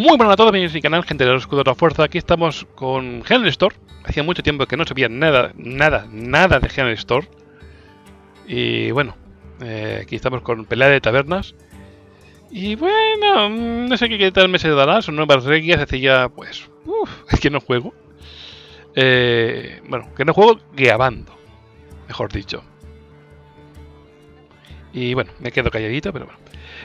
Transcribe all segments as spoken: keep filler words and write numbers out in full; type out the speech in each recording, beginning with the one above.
Muy buenas a todos, bienvenidos a mi canal, Gente de los Escudos de la Fuerza. Aquí estamos con General Store. Hacía mucho tiempo que no sabía nada, nada, nada de General Store. Y bueno, eh, aquí estamos con Pelea de Tabernas. Y bueno, no sé qué tal me se dará, son nuevas reglas, hace ya pues... Uff, es que no juego. Eh, bueno, que no juego, guiabando, mejor dicho. Y bueno, me quedo calladito, pero bueno.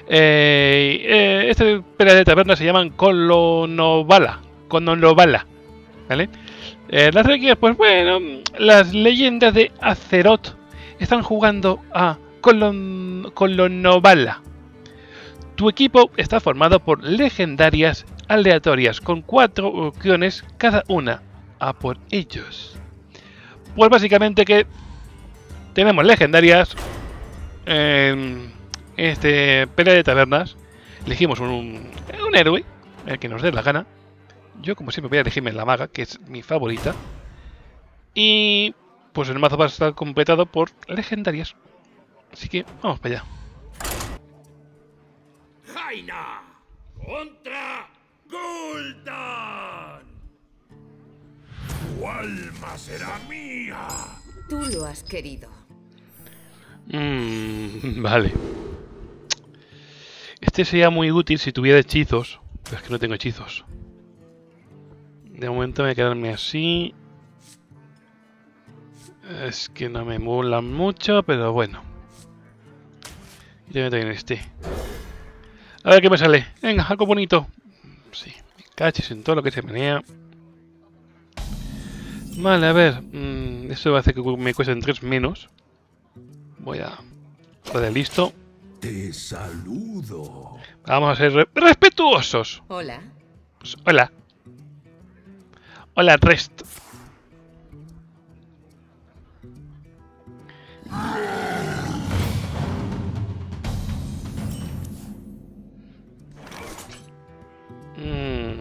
Eh, eh, este pelea de tabernas se llaman Clonobala, Clonobala, ¿vale? Eh, las reglas, pues bueno, las leyendas de Azeroth están jugando a Clon, Clonobala. Tu equipo está formado por legendarias aleatorias con cuatro opciones cada una. A por ellos. Pues básicamente que tenemos legendarias. Eh, Este pelea de tabernas, elegimos un, un, un héroe, el que nos dé la gana. Yo como siempre voy a elegirme la maga, que es mi favorita. Y pues el mazo va a estar completado por legendarias. Así que vamos para allá. Jaina contra Gul'dan. Tu alma será mía. Tú lo has querido. Mmm, vale. Este sería muy útil si tuviera hechizos, pero es que no tengo hechizos. De momento voy a quedarme así. Es que no me molan mucho, pero bueno. Y también tengo este. A ver qué me sale. Venga, algo bonito. Sí, me caches en todo lo que se menea. Vale, a ver. Mm, esto va a hacer que me cuesten tres menos. Voy a... Vale, listo. Te saludo. Vamos a ser re respetuosos. Hola. Pues, hola. Hola, Rest. Mm.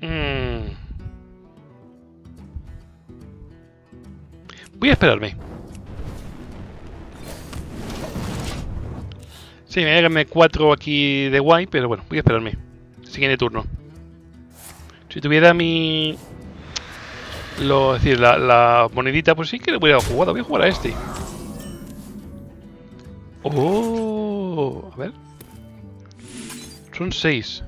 Mm. Voy a esperarme. Sí, me voy a ganarme cuatro aquí de guay, pero bueno, voy a esperarme. Siguiente turno. Si tuviera mi... Lo, es decir, la, la monedita, pues sí que le hubiera jugado. Voy a jugar a este. ¡Oh! A ver. Son seis.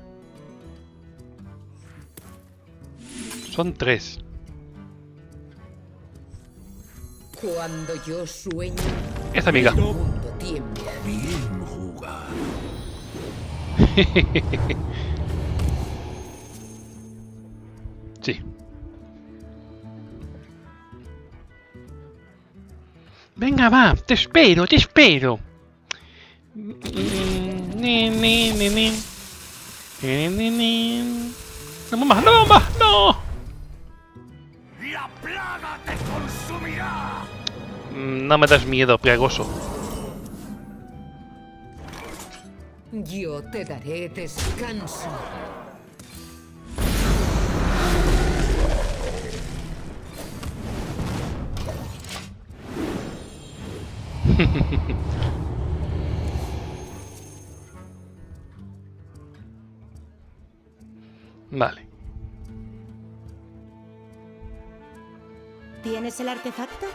Son tres. Cuando yo sueño... Esta amiga. Sí. Venga, va, te espero, te espero. No más, no más, no. La plaga te consumirá. No me das miedo, plagoso. Yo te daré descanso. Vale. ¿Tienes el artefacto?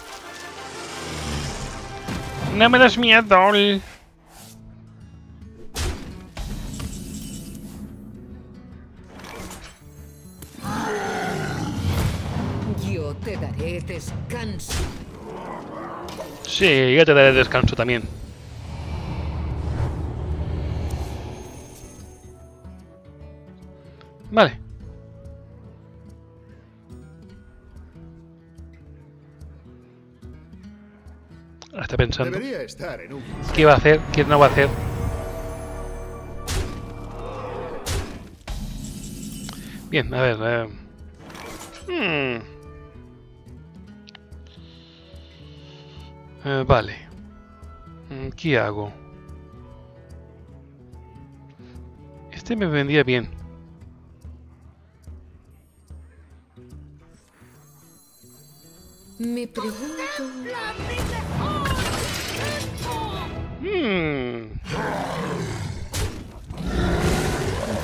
No me das miedo. Te daré descanso. Sí, yo te daré descanso también. Vale. Ahora está pensando. Estar en un... ¿Qué va a hacer? ¿Qué no va a hacer? Bien, a ver. Eh... Hmm. Eh, vale. ¿Qué hago? Este me vendía bien. Me pregunto... Hmm.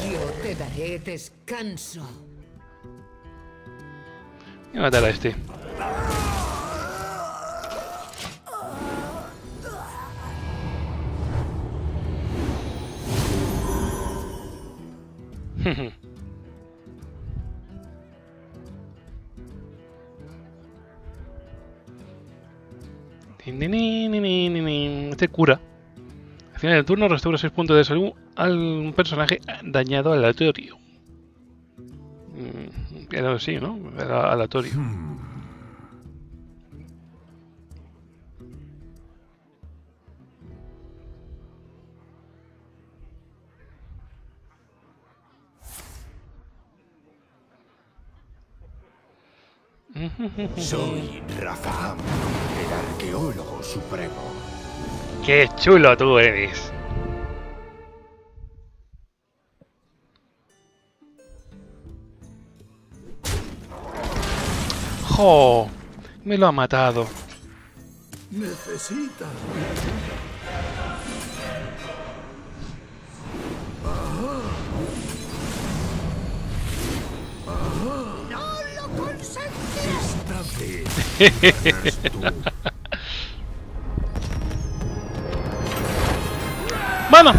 Yo daré descanso. Voy a matar a este. Este cura. Al final del turno restaura seis puntos de salud al personaje dañado aleatorio. Era sí, ¿no? Era aleatorio. Soy Rafaam, el arqueólogo supremo. ¡Qué chulo tú eres! ¡Jo! Me lo ha matado. Necesitas. Bueno,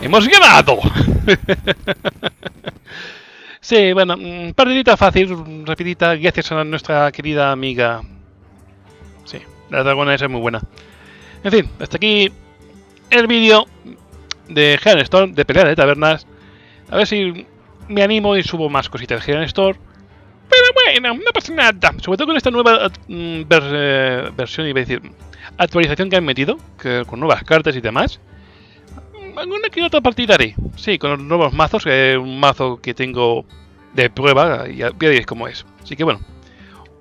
hemos ganado. Sí, bueno, partidita fácil, rapidita, gracias a nuestra querida amiga. Sí, la dragona esa es muy buena. En fin, hasta aquí el vídeo de General Store, de Pelea de Tabernas. A ver si me animo y subo más cositas de General Store. Pero bueno, no pasa nada. Sobre todo con esta nueva uh, ver, eh, versión, iba a decir, actualización que han metido, que, con nuevas cartas y demás. Alguna que otra partida haré. Sí, con los nuevos mazos, que es un mazo que tengo de prueba, y ya veréis cómo es. Así que bueno,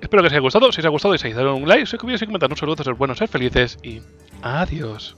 espero que os haya gustado. Si os ha gustado, deseáis darle un like, si os ha gustado, un like, si os ha gustado, un like, un comentario, un saludo, ser buenos, ser felices y adiós.